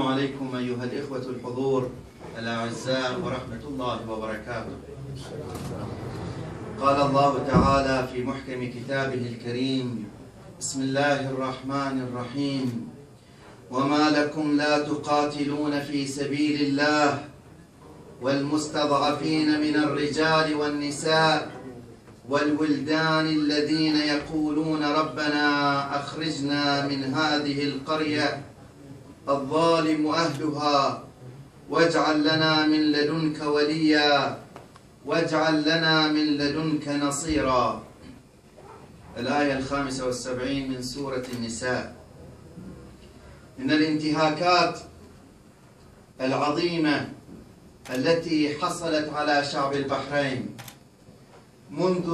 السلام عليكم أيها الإخوة الحضور الأعزاء ورحمة الله وبركاته. قال الله تعالى في محكم كتابه الكريم: بسم الله الرحمن الرحيم. وما لكم لا تقاتلون في سبيل الله والمستضعفين من الرجال والنساء والولدان الذين يقولون ربنا أخرجنا من هذه القرية الظالم أهلها واجعل لنا من لدنك وليا واجعل لنا من لدنك نصيرا. الآية 75 من سورة النساء. من الانتهاكات العظيمة التي حصلت على شعب البحرين منذ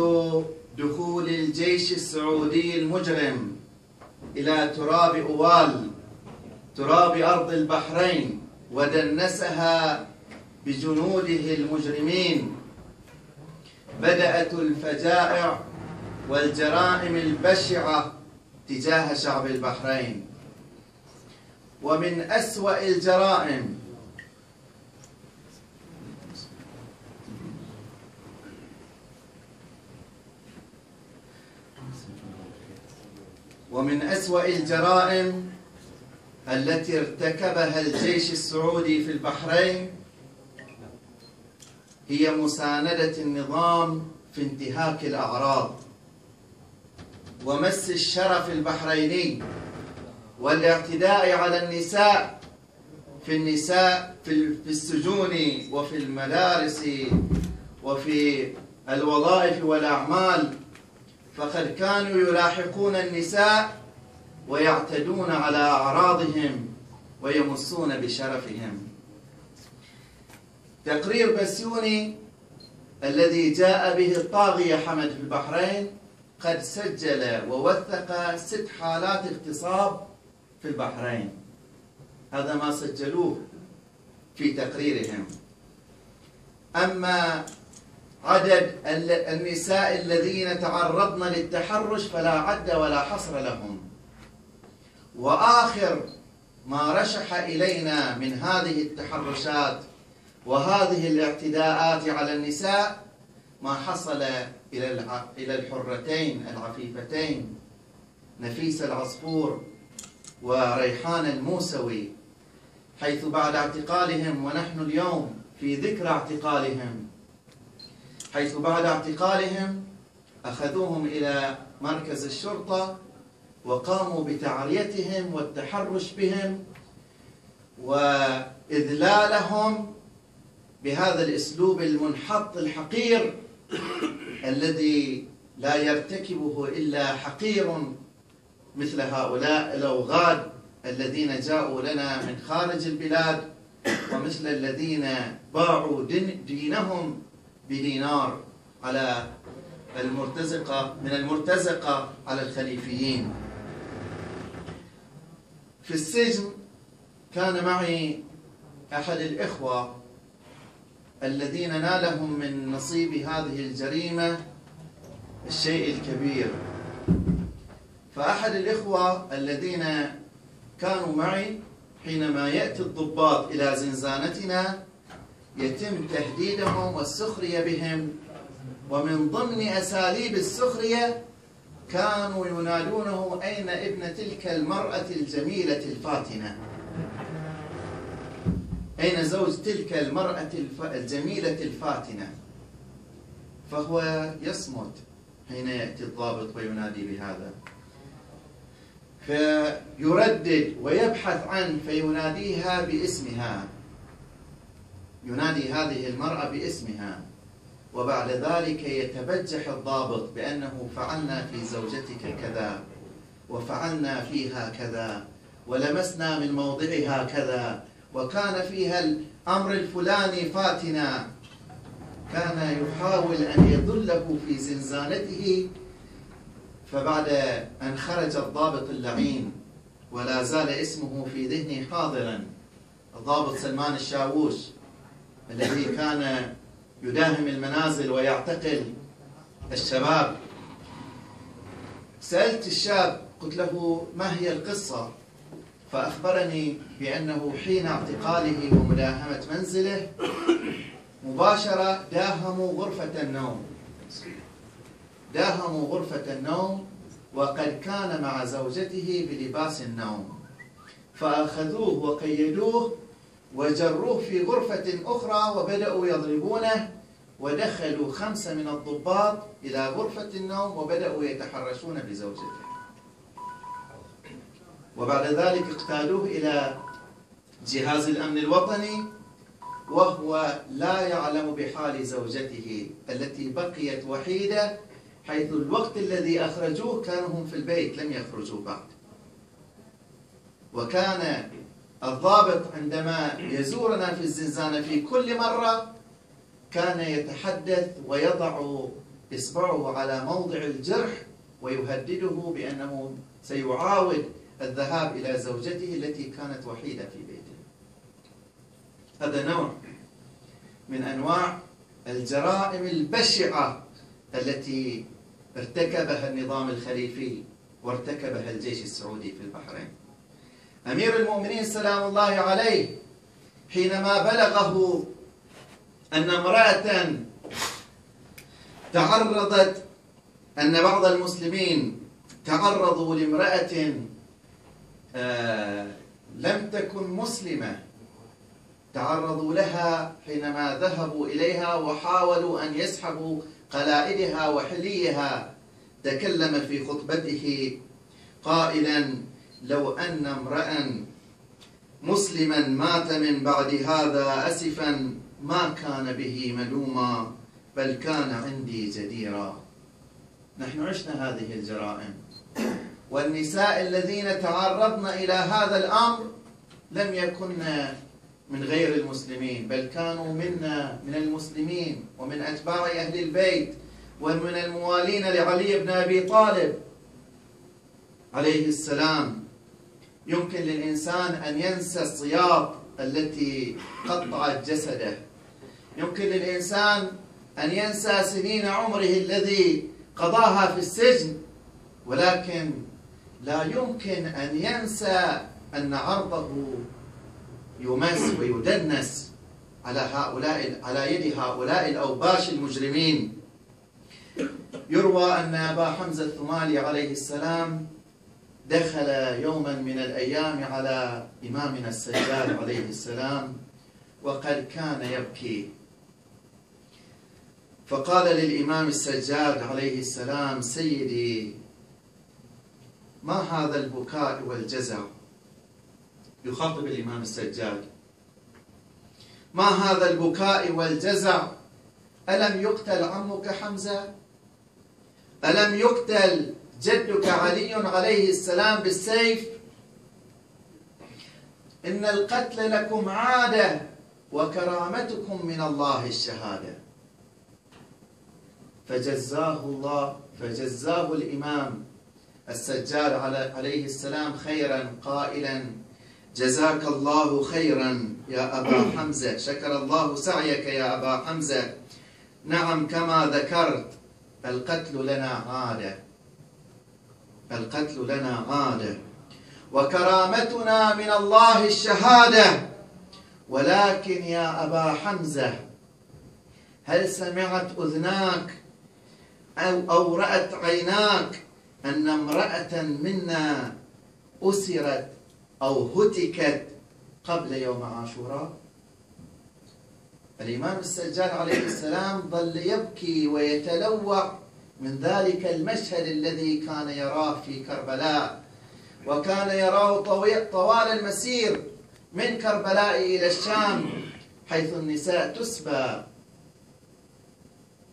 دخول الجيش السعودي المجرم إلى تراب أوال، تراب أرض البحرين، ودنسها بجنوده المجرمين، بدأت الفجائع والجرائم البشعة تجاه شعب البحرين. ومن أسوأ الجرائم التي ارتكبها الجيش السعودي في البحرين هي مساندة النظام في انتهاك الأعراض ومس الشرف البحريني والاعتداء على النساء في السجون وفي المدارس وفي الوظائف والأعمال، فقد كانوا يلاحقون النساء ويعتدون على أعراضهم ويمسون بشرفهم. تقرير بسيوني الذي جاء به الطاغية حمد في البحرين قد سجل ووثق 6 حالات اغتصاب في البحرين، هذا ما سجلوه في تقريرهم. أما عدد النساء الذين تعرضن للتحرش فلا عد ولا حصر لهم. وآخر ما رشح إلينا من هذه التحرشات وهذه الاعتداءات على النساء ما حصل إلى الحرتين العفيفتين نفيسة العصفور وريحان الموسوي، حيث بعد اعتقالهم، ونحن اليوم في ذكرى اعتقالهم، حيث بعد اعتقالهم أخذوهم إلى مركز الشرطة وقاموا بتعريتهم والتحرش بهم وإذلالهم بهذا الأسلوب المنحط الحقير الذي لا يرتكبه إلا حقير مثل هؤلاء الأوغاد الذين جاءوا لنا من خارج البلاد، ومثل الذين باعوا دينهم بدينار على المرتزقة من المرتزقة على الخليفيين. في السجن كان معي أحد الإخوة الذين نالهم من نصيب هذه الجريمة الشيء الكبير، فأحد الإخوة الذين كانوا معي حينما يأتي الضباط إلى زنزانتنا يتم تهديدهم والسخرية بهم، ومن ضمن أساليب السخرية كانوا ينادونه: أين ابن تلك المرأة الجميلة الفاتنة؟ أين زوج تلك المرأة الجميلة الفاتنة؟ فهو يصمت حين يأتي الضابط وينادي بهذا، فيردد ويبحث عنه فيناديها باسمها، ينادي هذه المرأة باسمها، وبعد ذلك يتبجح الضابط بأنه فعلنا في زوجتك كذا وفعلنا فيها كذا ولمسنا من موضعها كذا وكان فيها الأمر الفلاني فاتنا. كان يحاول أن يضله في زنزانته. فبعد أن خرج الضابط اللعين ولا زال اسمه في ذهني حاضرا، الضابط سلمان الشاوش الذي كان يداهم المنازل ويعتقل الشباب، سألت الشاب قلت له: ما هي القصة؟ فأخبرني بأنه حين اعتقاله ومداهمة منزله مباشرة داهموا غرفة النوم وقد كان مع زوجته بلباس النوم، فأخذوه وقيدوه وجروه في غرفة أخرى وبدأوا يضربونه، ودخلوا 5 من الضباط إلى غرفة النوم وبدأوا يتحرشون بزوجته، وبعد ذلك اقتادوه إلى جهاز الأمن الوطني وهو لا يعلم بحال زوجته التي بقيت وحيدة، حيث الوقت الذي أخرجوه كانوا هم في البيت لم يخرجوا بعد. وكان الضابط عندما يزورنا في الزنزانة في كل مرة كان يتحدث ويضع إصبعه على موضع الجرح ويهدده بأنه سيعاود الذهاب إلى زوجته التي كانت وحيدة في بيته. هذا نوع من أنواع الجرائم البشعة التي ارتكبها النظام الخليفي وارتكبها الجيش السعودي في البحرين. أمير المؤمنين سلام الله عليه حينما بلغه أن امرأة تعرضت، أن بعض المسلمين تعرضوا لامرأة لم تكن مسلمة، تعرضوا لها حينما ذهبوا إليها وحاولوا أن يسحبوا قلائدها وحليها، تكلم في خطبته قائلا: لو أن امرأ مسلما مات من بعد هذا أسفا ما كان به ملوما بل كان عندي جديرا. نحن عشنا هذه الجرائم، والنساء الذين تعرضن إلى هذا الأمر لم يكن من غير المسلمين بل كانوا منا من المسلمين ومن أتباع أهل البيت ومن الموالين لعلي بن أبي طالب عليه السلام. يمكن للإنسان أن ينسى السياط التي قطعت جسده، يمكن للإنسان أن ينسى سنين عمره الذي قضاها في السجن، ولكن لا يمكن أن ينسى أن عرضه يمس ويدنس على يد هؤلاء الأوباش المجرمين. يروى أن أبا حمزة الثمالي عليه السلام دخل يوما من الأيام على إمامنا السجاد عليه السلام وقد كان يبكي، فقال للإمام السجاد عليه السلام: سيدي، ما هذا البكاء والجزع؟ يخاطب الإمام السجاد: ما هذا البكاء والجزع؟ ألم يقتل عمك حمزة؟ ألم يقتل جدك علي عليه السلام بالسيف؟ إن القتل لكم عادة وكرامتكم من الله الشهادة. فجزاه الإمام السجاد عليه السلام خيرا قائلا: جزاك الله خيرا يا أبا حمزة، شكر الله سعيك يا أبا حمزة، نعم كما ذكرت القتل لنا عادة، القتل لنا عادة وكرامتنا من الله الشهادة، ولكن يا أبا حمزة هل سمعت أذناك أو رأت عيناك أن امرأة منا أسرت أو هتكت قبل يوم عاشوراء؟ الإمام السجاد عليه السلام ظل يبكي ويتلوع من ذلك المشهد الذي كان يراه في كربلاء، وكان يراه طوال المسير من كربلاء إلى الشام، حيث النساء تسبى،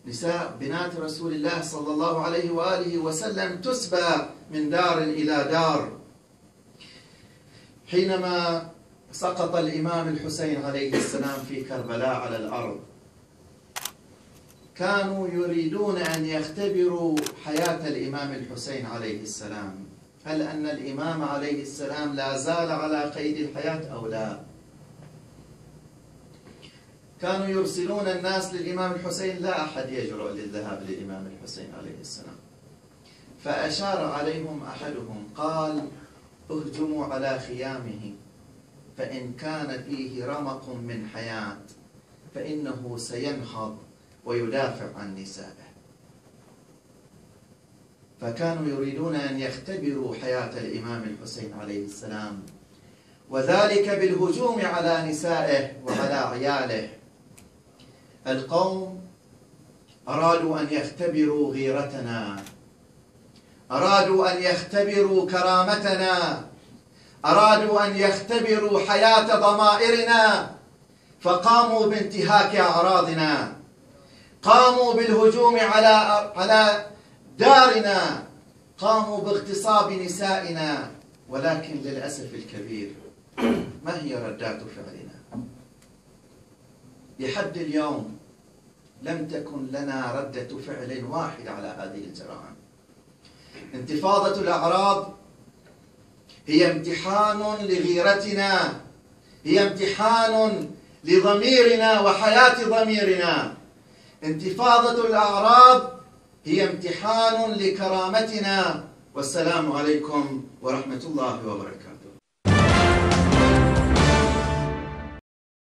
نساء بنات رسول الله صلى الله عليه وآله وسلم تسبى من دار إلى دار. حينما سقط الإمام الحسين عليه السلام في كربلاء على الأرض كانوا يريدون أن يختبروا حياة الإمام الحسين عليه السلام، هل أن الإمام عليه السلام لا زال على قيد الحياة أو لا؟ كانوا يرسلون الناس للإمام الحسين، لا أحد يجرؤ للذهاب للإمام الحسين عليه السلام، فأشار عليهم أحدهم قال: اهجموا على خيامه، فإن كان فيه رمق من حياة فإنه سينهض ويدافع عن نسائه. فكانوا يريدون أن يختبروا حياة الإمام الحسين عليه السلام، وذلك بالهجوم على نسائه وعلى عياله. القوم أرادوا أن يختبروا غيرتنا، أرادوا أن يختبروا كرامتنا، أرادوا أن يختبروا حياة ضمائرنا، فقاموا بانتهاك أعراضنا، قاموا بالهجوم على دارنا، قاموا باغتصاب نسائنا. ولكن للأسف الكبير ما هي ردات فعلنا؟ لحد اليوم لم تكن لنا ردة فعل واحد على هذه الجرائم. انتفاضة الأعراض هي امتحان لغيرتنا، هي امتحان لضميرنا وحياة ضميرنا. انتفاضة الأعراض هي امتحان لكرامتنا. والسلام عليكم ورحمة الله وبركاته.